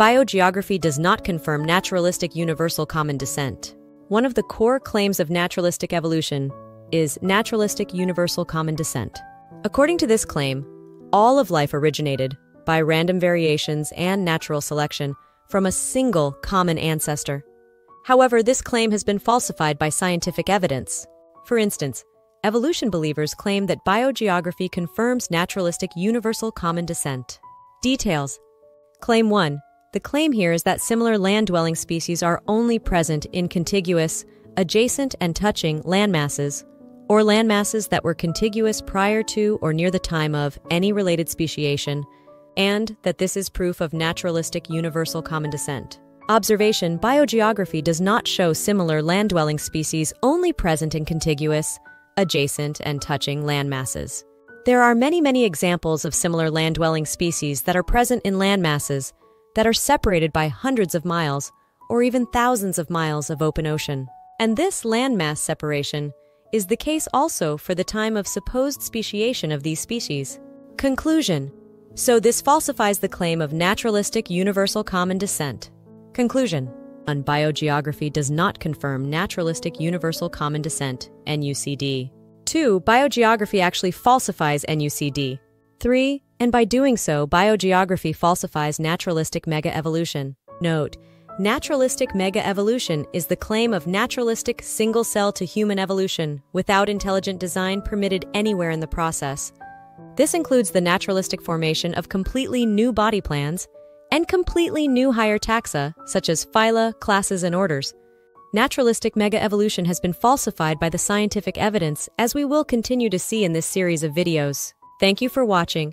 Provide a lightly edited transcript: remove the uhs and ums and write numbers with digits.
Biogeography does not confirm naturalistic universal common descent. One of the core claims of naturalistic evolution is naturalistic universal common descent. According to this claim, all of life originated by random variations and natural selection from a single common ancestor. However, this claim has been falsified by scientific evidence. For instance, evolution believers claim that biogeography confirms naturalistic universal common descent. Details. Claim 1. The claim here is that similar land-dwelling species are only present in contiguous, adjacent and touching landmasses, or landmasses that were contiguous prior to or near the time of any related speciation, and that this is proof of naturalistic universal common descent. Observation: biogeography does not show similar land-dwelling species only present in contiguous, adjacent and touching landmasses. There are many examples of similar land-dwelling species that are present in landmasses that are separated by hundreds of miles or even thousands of miles of open ocean. And this landmass separation is the case also for the time of supposed speciation of these species. Conclusion. So this falsifies the claim of naturalistic universal common descent. Conclusion. Biogeography does not confirm naturalistic universal common descent, NUCD. 2. Biogeography actually falsifies NUCD. 3. And by doing so, biogeography falsifies naturalistic mega-evolution. Note, naturalistic mega-evolution is the claim of naturalistic single-cell-to-human evolution without intelligent design permitted anywhere in the process. This includes the naturalistic formation of completely new body plans and completely new higher taxa, such as phyla, classes, and orders. Naturalistic mega-evolution has been falsified by the scientific evidence, as we will continue to see in this series of videos. Thank you for watching.